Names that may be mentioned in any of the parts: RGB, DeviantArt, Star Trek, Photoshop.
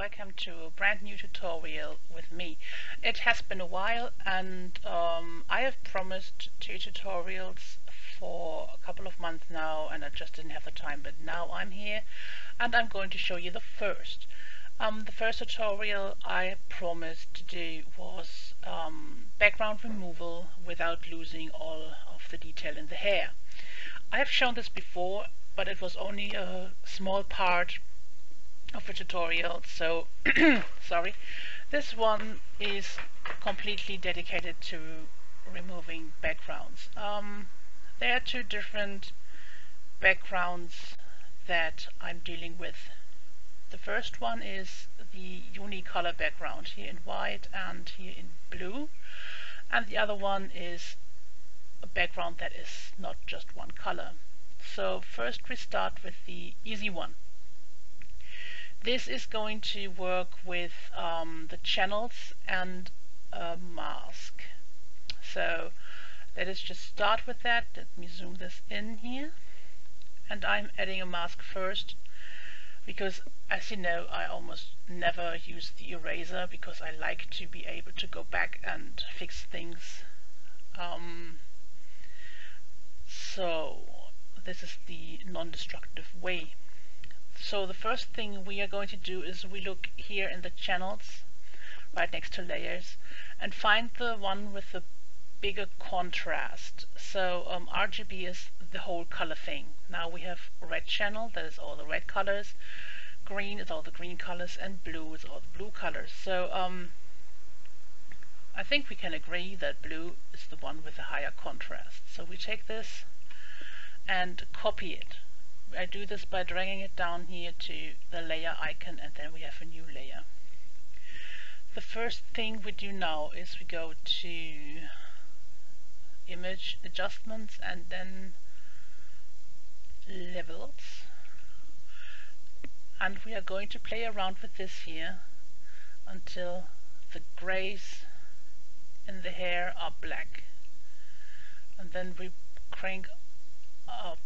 welcome to a brand new tutorial with me. It has been a while, and I have promised 2 tutorials for a couple of months now, and I just didn't have the time, but now I'm here and I'm going to show you the first. The first tutorial I promised to do was background removal without losing all of the detail in the hair. I have shown this before, but it was only a small part of the tutorial, so sorry. This one is completely dedicated to removing backgrounds. There are 2 different backgrounds that I'm dealing with. The first one is the unicolor background, here in white and here in blue, and the other one is a background that is not just one color. So first we start with the easy one. This is going to work with the channels and a mask. So let us just start with that. Let me zoom this in here, and I'm adding a mask first because, as you know, I almost never use the eraser because I like to be able to go back and fix things. So this is the non-destructive way. So the first thing we are going to do is we look here in the channels right next to layers and find the one with the bigger contrast. So RGB is the whole color thing. Now we have red channel, that is all the red colors, green is all the green colors, and blue is all the blue colors. So I think we can agree that blue is the one with the higher contrast. So we take this and copy it. I do this by dragging it down here to the layer icon, and then we have a new layer. The first thing we do now is we go to Image Adjustments and then Levels, and we are going to play around with this here until the grays in the hair are black, and then we crank up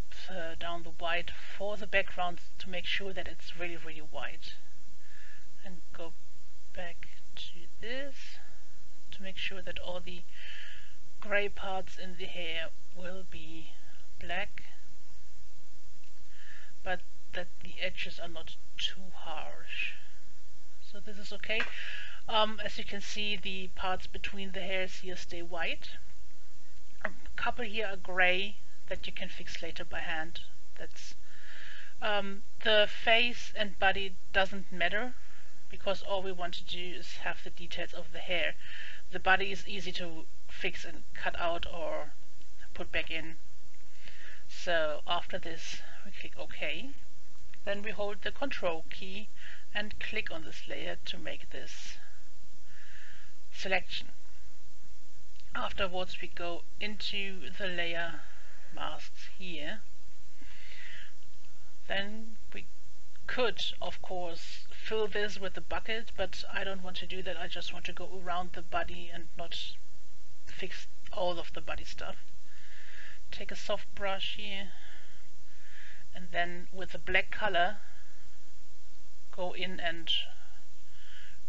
down the white for the background to make sure that it's really white, and go back to this to make sure that all the gray parts in the hair will be black, but that the edges are not too harsh. So this is okay. As you can see, the parts between the hairs here stay white. A couple here are gray that you can fix later by hand. That's the face and body doesn't matter, because all we want to do is have the details of the hair. The body is easy to fix and cut out or put back in. So after this we click OK, then we hold the control key and click on this layer to make this selection. Afterwards we go into the layer masks here. Then we could of course fill this with the bucket, but I don't want to do that. I just want to go around the body and not fix all of the body stuff. Take a soft brush here, and then with the black color go in and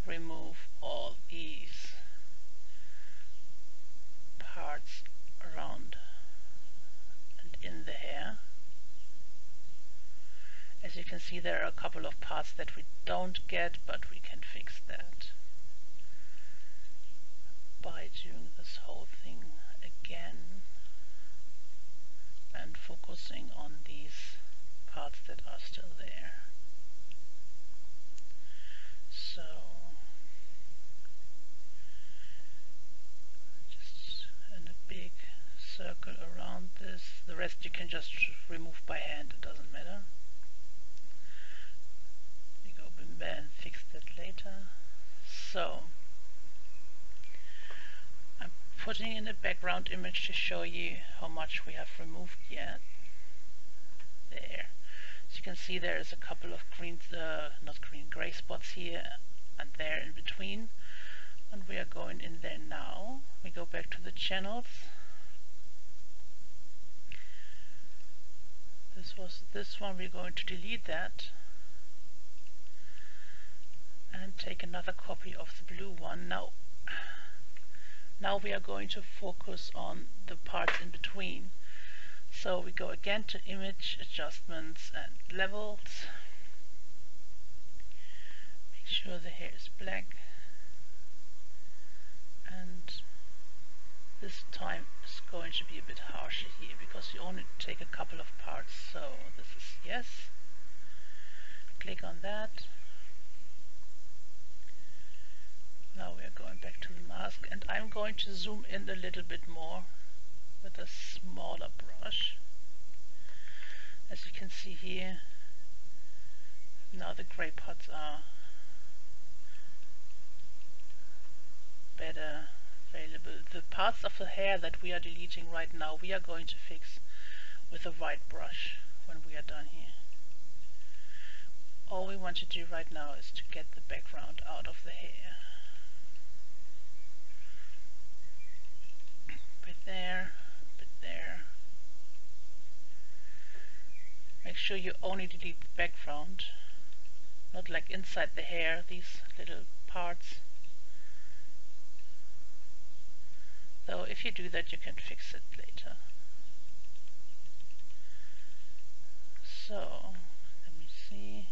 remove all these parts around and in the hair. As you can see, there are a couple of parts that we don't get, but we can fix that by doing this whole thing again and focusing on these parts that are still there. So just in a big circle around this. The rest you can just remove by hand, it doesn't matter. We go and fix that later. So I'm putting in a background image to show you how much we have removed yet. There. As you can see, there is a couple of gray spots here and there in between, and we are going in there now. We go back to the channels. This was this one. We're going to delete that take another copy of the blue one. Now we are going to focus on the parts in between. So we go again to Image, Adjustments and Levels. Make sure the hair is black. And this time is going to be a bit harsher here because you only take a couple of parts. So this is yes. Click on that. Now we are going back to the mask, and I'm going to zoom in a little bit more with a smaller brush. As you can see here, now the gray parts are better available. The parts of the hair that we are deleting right now, we are going to fix with a white brush when we are done here. All we want to do right now is to get the background out of the hair. Bit there. Make sure you only delete the background, not like inside the hair, these little parts. Though if you do that, you can fix it later. So, let me see.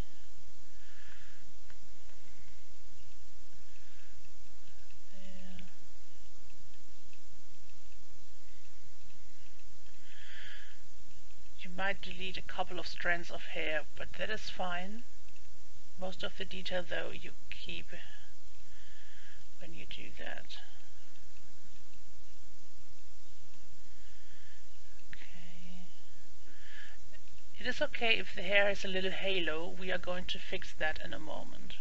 There. You might delete a couple of strands of hair, but that is fine. Most of the detail, though, you keep when you do that. It is okay if the hair is a little halo. We are going to fix that in a moment.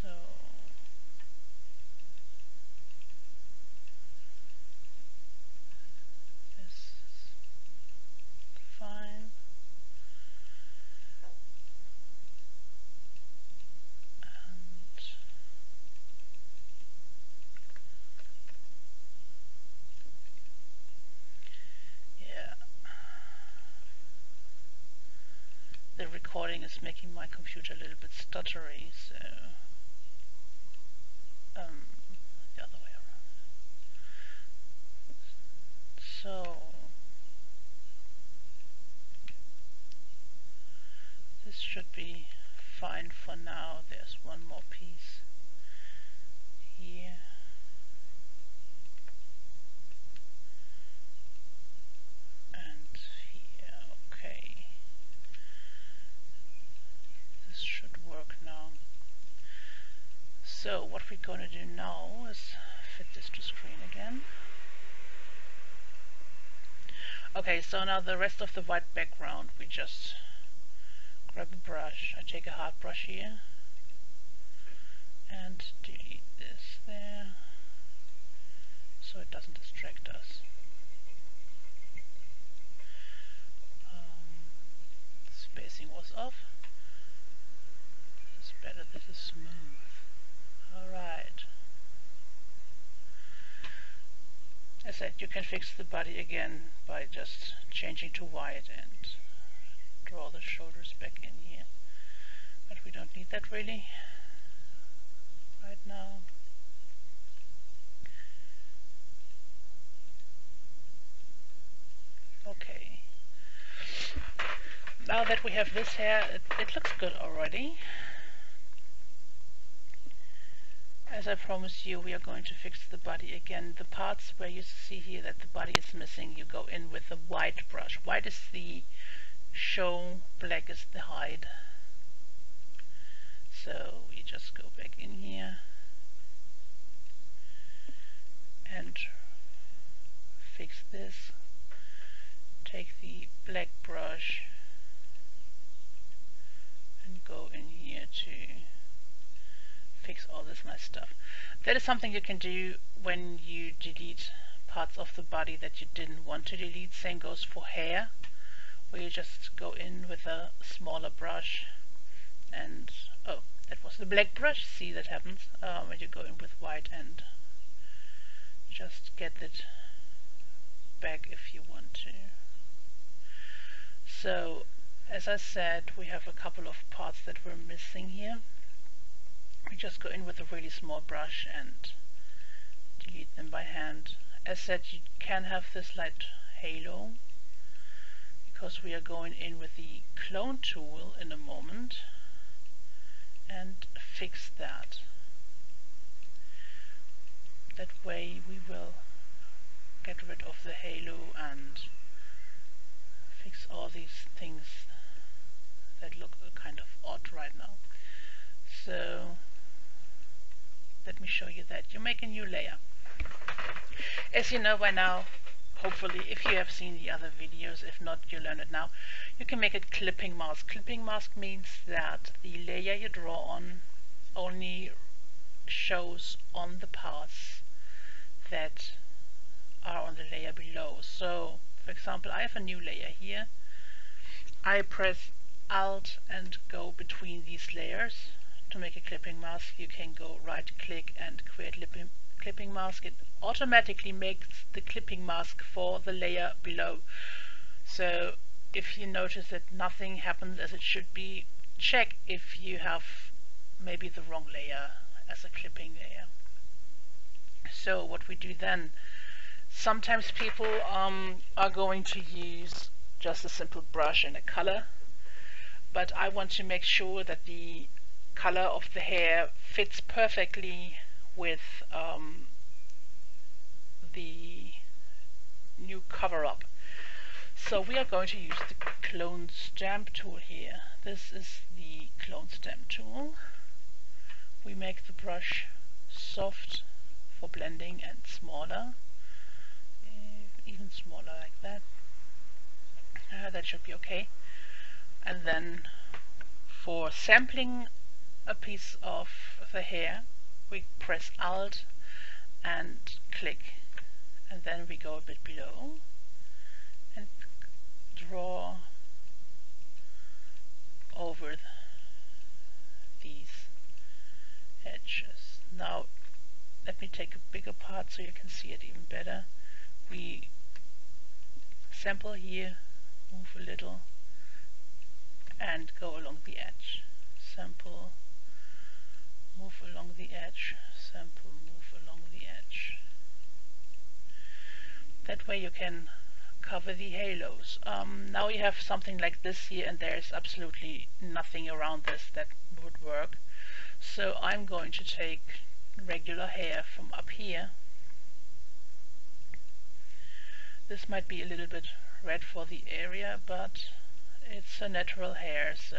So this is fine. Is making my computer a little bit stuttery, so the other way around. So this should be fine for now. There's one more piece here. So what we're going to do now is fit this to screen again. Okay, so now the rest of the white background, we just grab a brush. I take a hard brush here and delete this there so it doesn't distract us. Spacing was off. This is better, this is smooth. Alright. As I said, you can fix the body again by just changing to white and draw the shoulders back in here. But we don't need that really right now. Okay. Now that we have this hair, it looks good already. As I promised you, we are going to fix the body again. The parts where you see here that the body is missing, you go in with a white brush. White is the show, black is the hide. So we just go back in here and fix this. Take the black brush and go in here to fix all this nice stuff. That is something you can do when you delete parts of the body that you didn't want to delete. Same goes for hair, where you just go in with a smaller brush and, oh, that was the black brush, see, that happens when you go in with white and just get it back if you want to. So as I said, we have a couple of parts that we're missing here. We just go in with a really small brush and delete them by hand. As said, you can have this light halo because we are going in with the clone tool in a moment and fix that. That way we will get rid of the halo and fix all these things that look kind of odd right now. So let me show you that. You make a new layer. As you know by now, hopefully, if you have seen the other videos, if not, you learn it now, you can make a clipping mask. Clipping mask means that the layer you draw on only shows on the parts that are on the layer below. So, for example, I have a new layer here. I press Alt and go between these layers. To make a clipping mask, you can go right-click and create clipping mask. It automatically makes the clipping mask for the layer below. So if you notice that nothing happens as it should be, check if you have maybe the wrong layer as a clipping layer. So what we do then, sometimes people are going to use just a simple brush and a color, but I want to make sure that the color of the hair fits perfectly with the new cover-up. So we are going to use the clone stamp tool here. This is the clone stamp tool. We make the brush soft for blending and smaller, even smaller like that. That should be okay. And then for sampling a piece of the hair, we press Alt and click, and then we go a bit below and draw over these edges. Now let me take a bigger part so you can see it even better. We sample here, move a little and go along the edge. Sample, move along the edge, sample, move along the edge. That way you can cover the halos. Now you have something like this here, and there's absolutely nothing around this that would work. So I'm going to take regular hair from up here. This might be a little bit red for the area, but it's a natural hair, so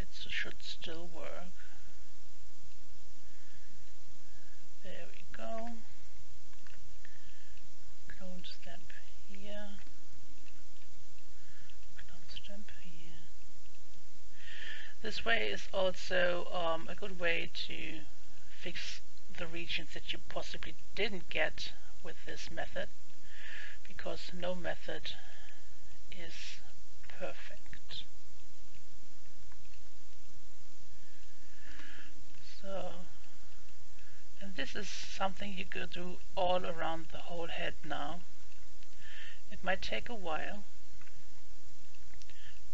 it should still work. There we go. Clone stamp here. Clone stamp here. This way is also a good way to fix the regions that you possibly didn't get with this method, because no method is perfect. So. And this is something you could do all around the whole head now. It might take a while,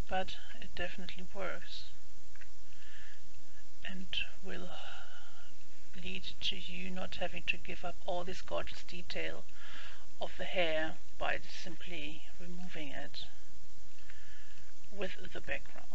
but it definitely works and will lead to you not having to give up all this gorgeous detail of the hair by simply removing it with the background.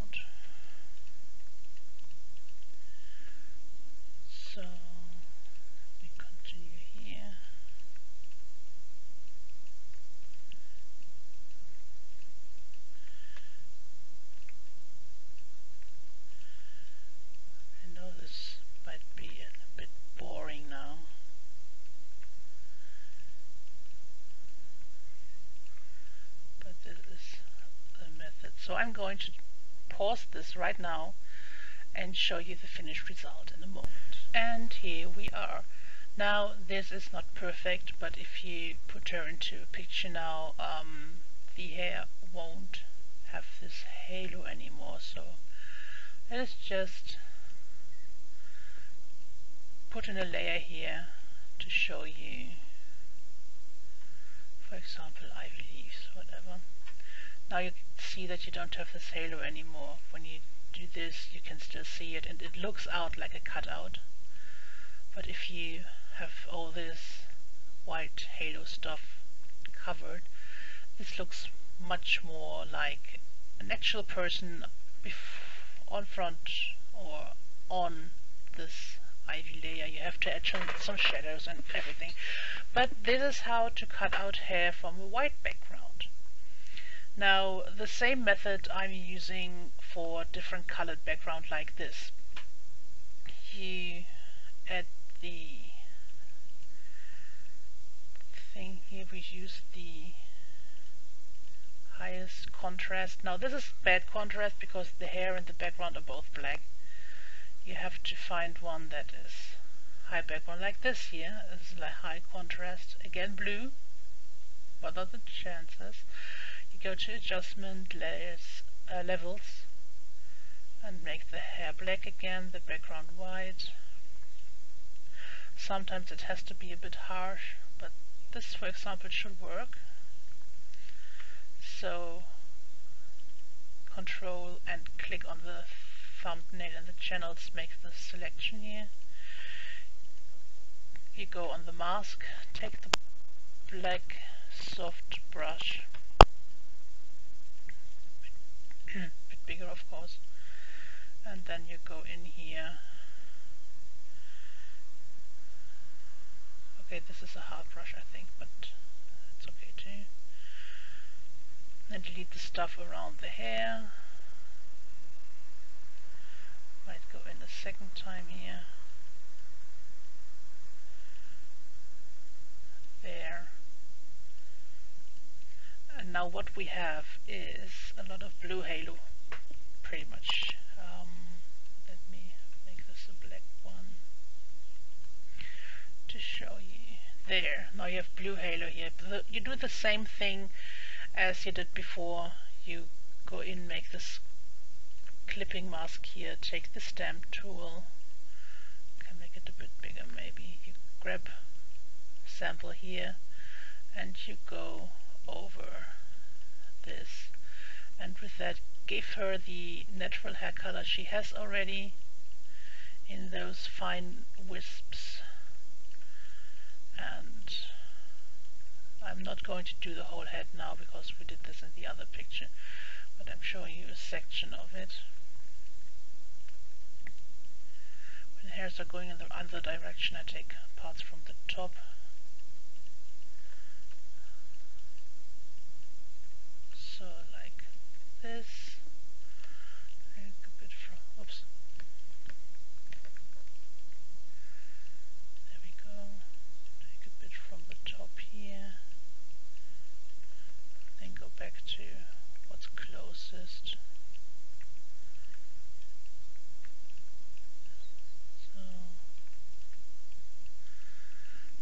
So I'm going to pause this right now and show you the finished result in a moment. And here we are. Now this is not perfect, but if you put her into a picture now, the hair won't have this halo anymore. So let's just put in a layer here to show you, for example, ivy leaves, whatever. Now you see that you don't have the halo anymore. When you do this, you can still see it, and it looks out like a cutout. But if you have all this white halo stuff covered, this looks much more like an actual person on front or on this ivy layer. You have to add some shadows and everything. But this is how to cut out hair from a white background. Now, the same method I'm using for different colored background like this. You add the thing here, we use the highest contrast. Now this is bad contrast because the hair and the background are both black. You have to find one that is high background, like this here is like high contrast, again blue. What are the chances? You go to adjustment layers, levels, and make the hair black again, the background white. Sometimes it has to be a bit harsh, but this for example should work. So control and click on the thumbnail and the channels, make the selection here. You go on the mask, take the black soft brush, bit bigger of course, and then you go in here. Okay, this is a hard brush I think, but it's okay too. Then delete the stuff around the hair. Might go in a second time here. There. And now what we have is a lot of blue halo, pretty much. Let me make this a black one to show you. There, now you have blue halo here. You do the same thing as you did before. You go in, make this clipping mask here, take the stamp tool, can make it a bit bigger maybe, you grab sample here and you go over this, and with that give her the natural hair color she has already in those fine wisps. And I'm not going to do the whole head now because we did this in the other picture, but I'm showing you a section of it. When hairs are going in the other direction, I take parts from the top. So like this. A bit from, oops. There we go. Take a bit from the top here. Then go back to what's closest. So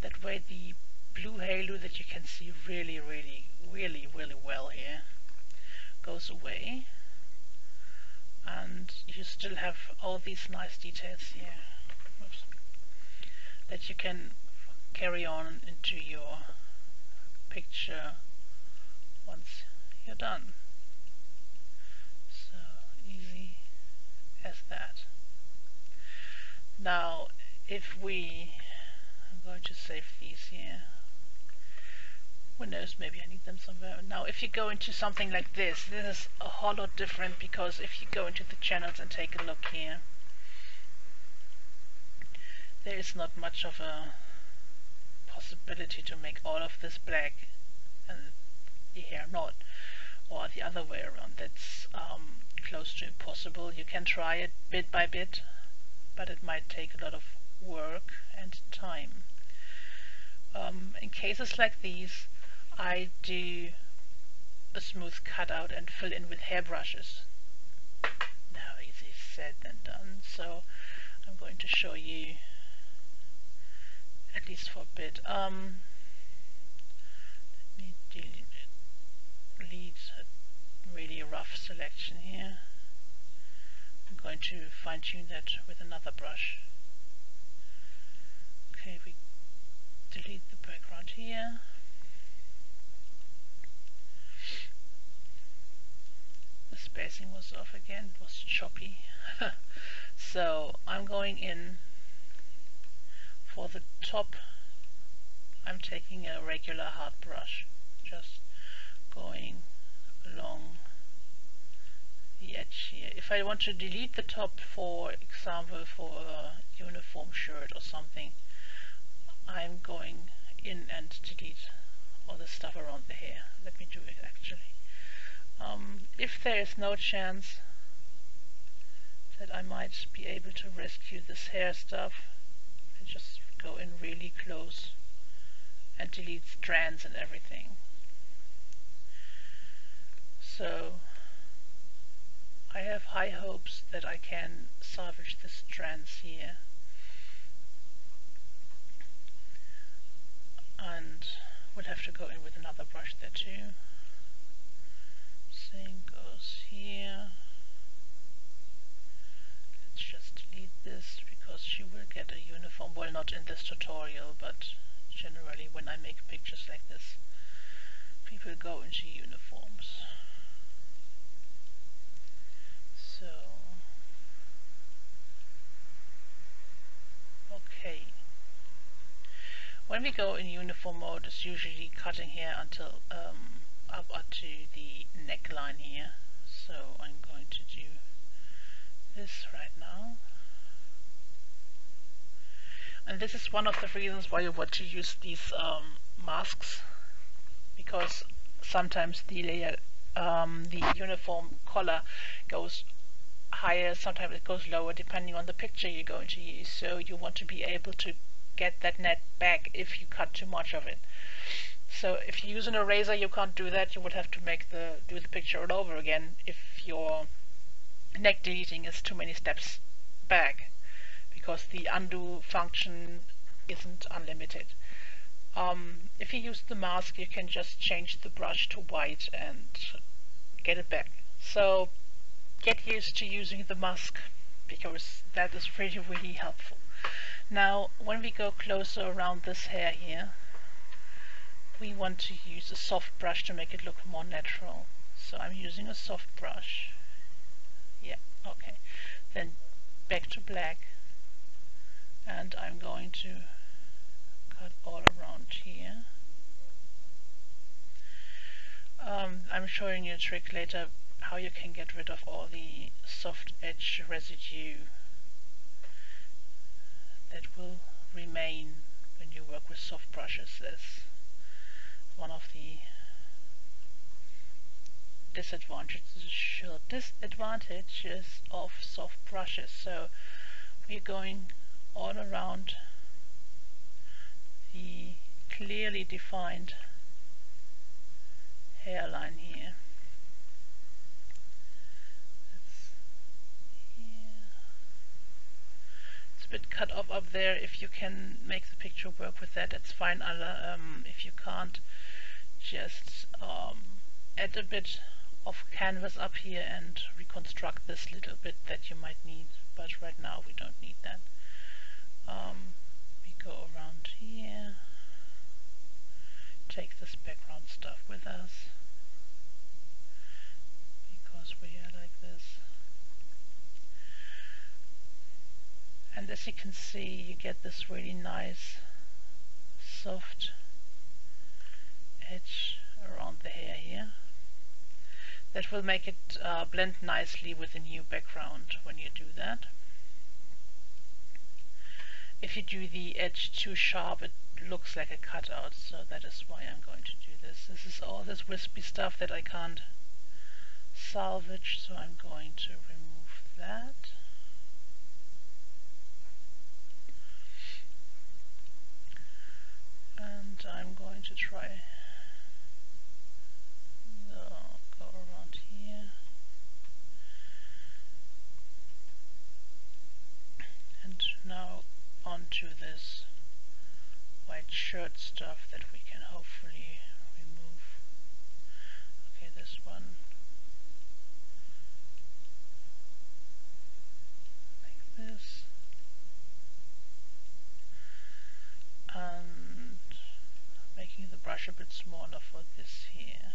that way the blue halo that you can see really well here goes away, and you still have all these nice details here, oops, that you can carry on into your picture once you're done. Easy as that. Now if we, I'm going to save these here, who knows, maybe I need them somewhere. Now if you go into something like this, this is a whole lot different, because if you go into the channels and take a look here, there is not much of a possibility to make all of this black and the hair not, or the other way around. That's close to impossible. You can try it bit by bit, but it might take a lot of work and time. In cases like these, I do a smooth cutout and fill in with hairbrushes. Now, easy said than done. So I'm going to show you, at least for a bit. Let me delete a really rough selection here. I'm going to fine-tune that with another brush. Okay, we delete the background here. pricing was off again, it was choppy. So I'm going in for the top. I'm taking a regular hard brush, just going along the edge here. If I want to delete the top, for example, for a uniform shirt or something, I'm going in and delete all the stuff around the hair. Let me do it actually. If there is no chance that I might be able to rescue this hair stuff, I just go in really close and delete strands and everything. So I have high hopes that I can salvage the strands here. And we'll have to go in with another brush there too. Same goes here. Let's just delete this because she will get a uniform. Well, not in this tutorial, but generally when I make pictures like this, people go into uniforms. So, okay. When we go in uniform mode, it's usually cutting hair until up to the neckline here. So I'm going to do this right now. And this is one of the reasons why you want to use these masks, because sometimes the layer, the uniform color goes higher, sometimes it goes lower, depending on the picture you're going to use. So you want to be able to get that net back if you cut too much of it. So if you use an eraser, you can't do that. You would have to make the do the picture all over again if your neck deleting is too many steps back, because the undo function isn't unlimited. If you use the mask, you can just change the brush to white and get it back. So get used to using the mask, because that is really, really helpful. Now, when we go closer around this hair here, we want to use a soft brush to make it look more natural. So I'm using a soft brush. Yeah, okay. Then back to black. And I'm going to cut all around here. I'm showing you a trick later how you can get rid of all the soft edge residue that will remain when you work with soft brushes. That's one of the disadvantages of soft brushes. So we're going all around the clearly defined hairline here. Bit cut off up there. If you can make the picture work with that, it's fine. If you can't, just add a bit of canvas up here and reconstruct this little bit that you might need, but right now we don't need that. We go around here, take this background stuff with us because we are like this. And as you can see, you get this really nice soft edge around the hair here. That will make it blend nicely with the new background when you do that. If you do the edge too sharp, it looks like a cutout, so that is why I'm going to do this. This is all this wispy stuff that I can't salvage, so I'm going to remove that. And I'm going to try go around here and now onto this white shirt stuff that we can hopefully remove. Okay, this one like this. Making the brush a bit smaller for this here.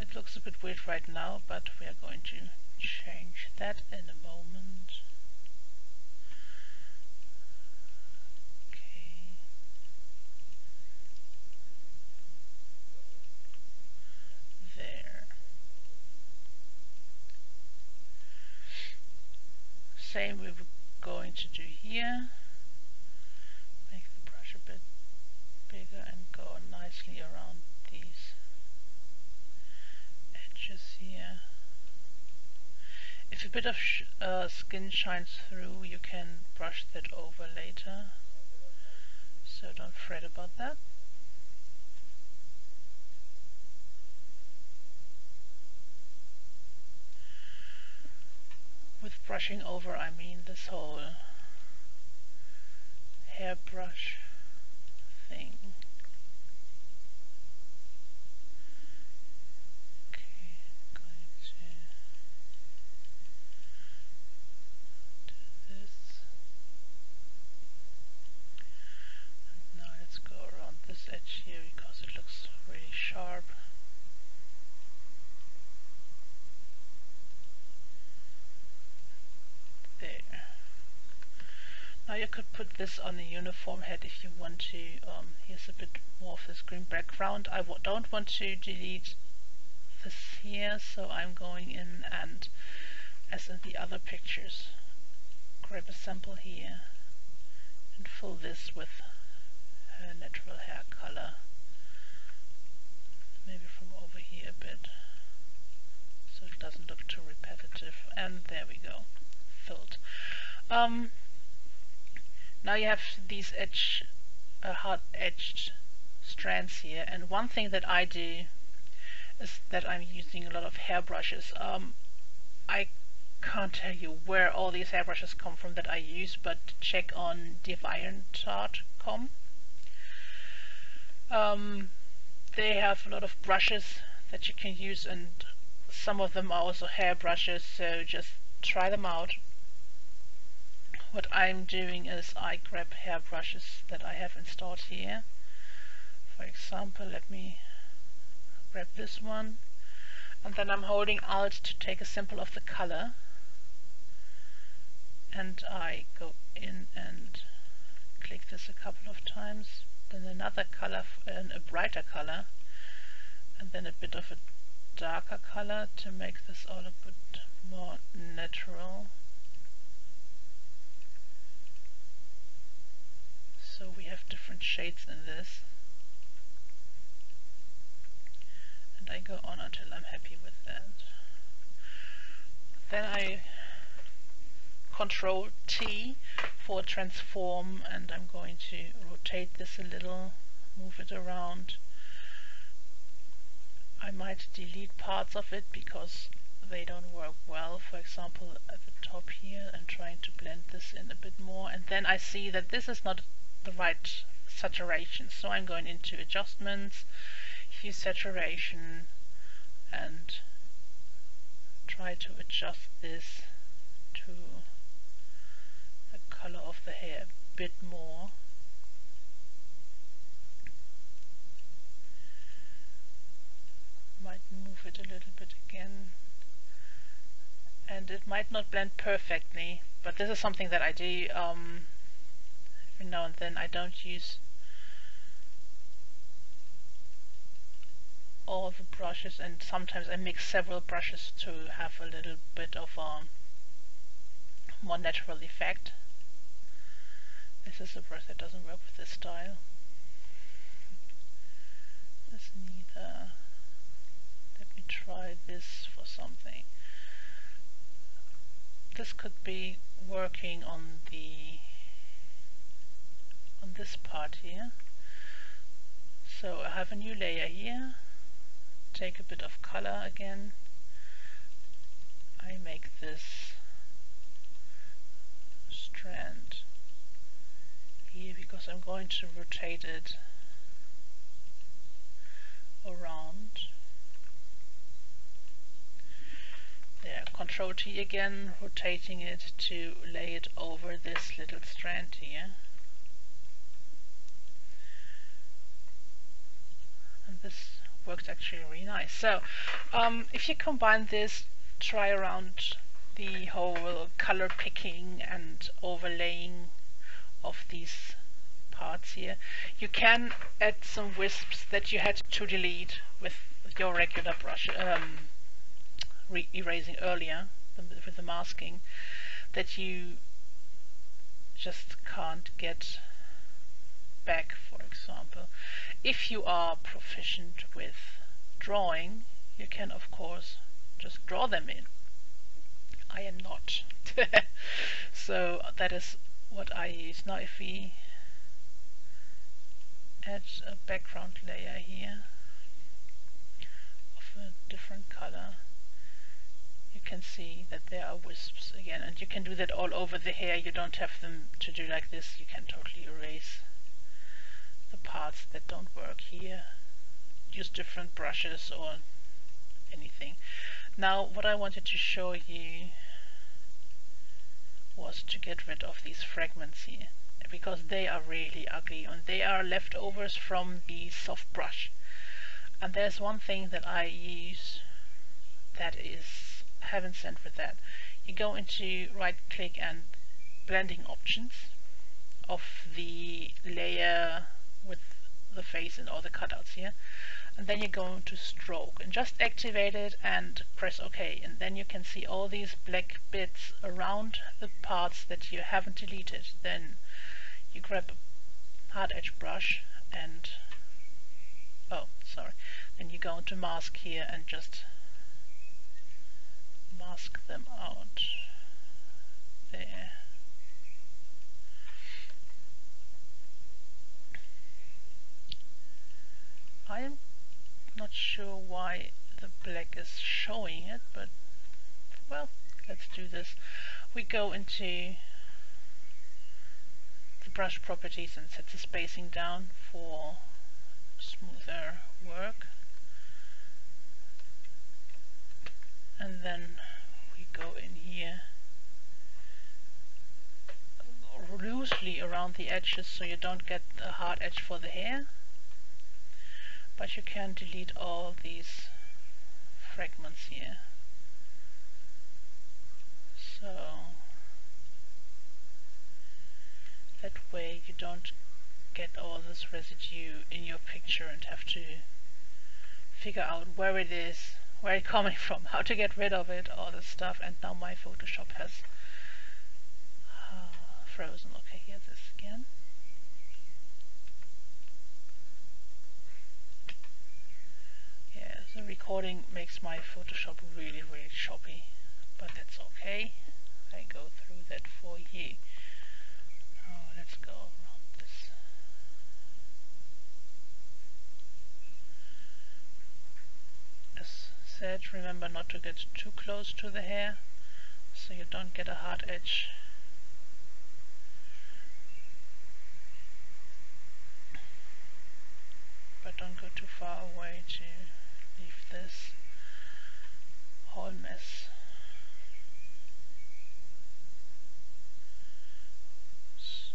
It looks a bit weird right now, but we are going to change that in a moment. Okay. There. Same we were going to do here. Make the brush a bit bigger and go nicely around these edges here. If a bit of skin shines through, you can brush that over later, so don't fret about that. With brushing over, I mean this whole hairbrush thing. Put this on a uniform head if you want to. Here's a bit more of this green background. I don't want to delete this here, so I'm going in and, as in the other pictures, grab a sample here and fill this with her natural hair color. Maybe from over here a bit, so it doesn't look too repetitive. And there we go, filled. Now you have these hard-edged strands here, and one thing that I do is that I'm using a lot of hairbrushes. I can't tell you where all these hairbrushes come from that I use, but check on DeviantArt.com. They have a lot of brushes that you can use, and some of them are also hairbrushes, so just try them out. What I'm doing is I grab hairbrushes that I have installed here. For example, let me grab this one, and then I'm holding Alt to take a sample of the color, and I go in and click this a couple of times, then another color, and a brighter color, and then a bit of a darker color to make this all a bit more natural. So we have different shades in this, and I go on until I'm happy with that. Then I Ctrl+T for transform, and I'm going to rotate this a little, move it around. I might delete parts of it because they don't work well, for example at the top here. I'm trying to blend this in a bit more, and then I see that this is not the right saturation, so I'm going into adjustments, hue saturation, and try to adjust this to the color of the hair a bit more. Might move it a little bit again, and it might not blend perfectly, but this is something that I do every now and then. I don't use all the brushes, and sometimes I mix several brushes to have a little bit of a more natural effect. This is a brush that doesn't work with this style. This neither. Let me try this for something. This could be working on the this part here. So I have a new layer here, take a bit of color again, I make this strand here because I'm going to rotate it around. There, Ctrl+T again, rotating it to lay it over this little strand here. This worked actually really nice. So if you combine this, try around the whole color picking and overlaying of these parts here, you can add some wisps that you had to delete with your regular brush erasing earlier with the masking, that you just can't get back, for example. If you are proficient with drawing, you can of course just draw them in. I am not. So that is what I use. Now if we add a background layer here of a different color, you can see that there are wisps again, and you can do that all over the hair. You don't have them to do like this. You can totally erase the parts that don't work here, use different brushes or anything. Now what I wanted to show you was to get rid of these fragments here, because they are really ugly and they are leftovers from the soft brush. And there's one thing that I use that is heaven sent with that. You go into right click and blending options of the layer with the face and all the cutouts here, and then you go to stroke and just activate it and press OK, and then you can see all these black bits around the parts that you haven't deleted. Then you grab a hard edge brush and then you go into mask here and just mask them out there. I am not sure why the black is showing it, but well, let's do this. We go into the brush properties and set the spacing down for smoother work, and then we go in here loosely around the edges so you don't get a hard edge for the hair. But you can delete all these fragments here. So that way you don't get all this residue in your picture and have to figure out where it is, where it's coming from, how to get rid of it, all this stuff. And now my Photoshop has frozen. Okay, here's this again. The recording makes my Photoshop really, really choppy, but that's okay. I go through that for you. Now let's go around this. As said, remember not to get too close to the hair, so you don't get a hard edge. But don't go too far away to leave this whole mess. So,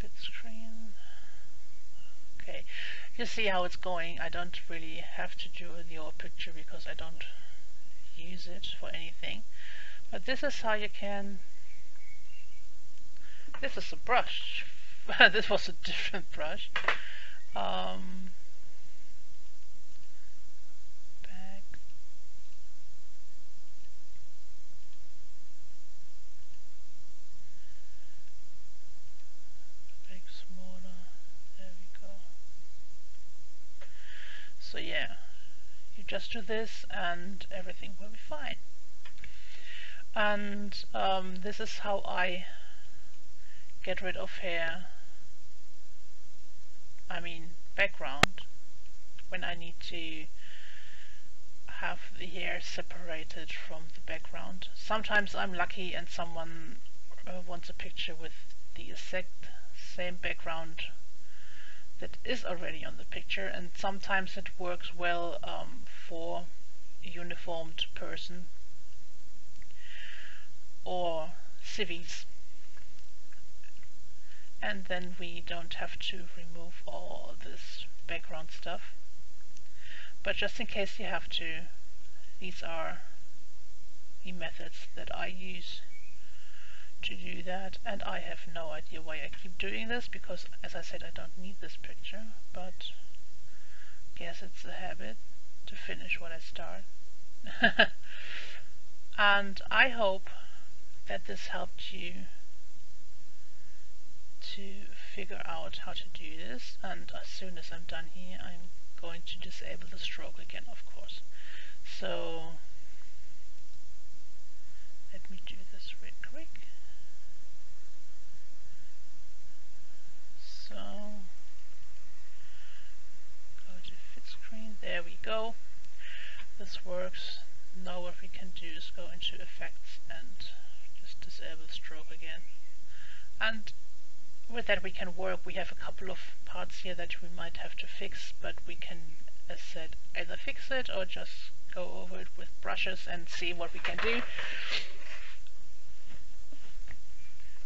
fit screen. Okay, you see how it's going. I don't really have to do the old picture because I don't use it for anything. But this is how you can. This is a brush. This was a different brush. Back. Back smaller. There we go. So yeah, you just do this and everything will be fine. And this is how I get rid of hair. I mean background, when I need to have the hair separated from the background. Sometimes I'm lucky and someone wants a picture with the exact same background that is already on the picture, and sometimes it works well for a uniformed person or civvies. and then we don't have to remove all this background stuff. But just in case you have to, these are the methods that I use to do that, and I have no idea why I keep doing this, because as I said, I don't need this picture, but I guess it's a habit to finish what I start. And I hope that this helped you to figure out how to do this, and as soon as I'm done here, I'm going to disable the stroke again, of course. So let me do this real quick. So go to fit screen, there we go. This works. Now what we can do is go into effects and just disable stroke again. And with that we can work. We have a couple of parts here that we might have to fix, but we can, as said, either fix it or just go over it with brushes and see what we can do.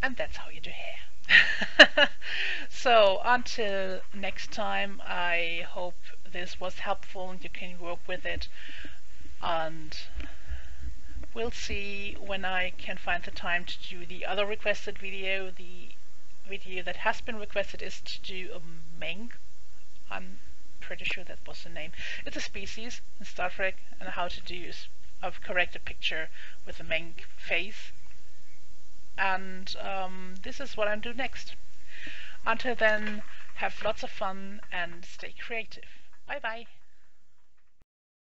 And that's how you do hair. So until next time, I hope this was helpful and you can work with it. And we'll see when I can find the time to do the other requested video. The video that has been requested is to do a mink. I'm pretty sure that was the name. It's a species in Star Trek, and how to do a corrected picture with a mink face. And this is what I'll do next. Until then, have lots of fun and stay creative. Bye bye.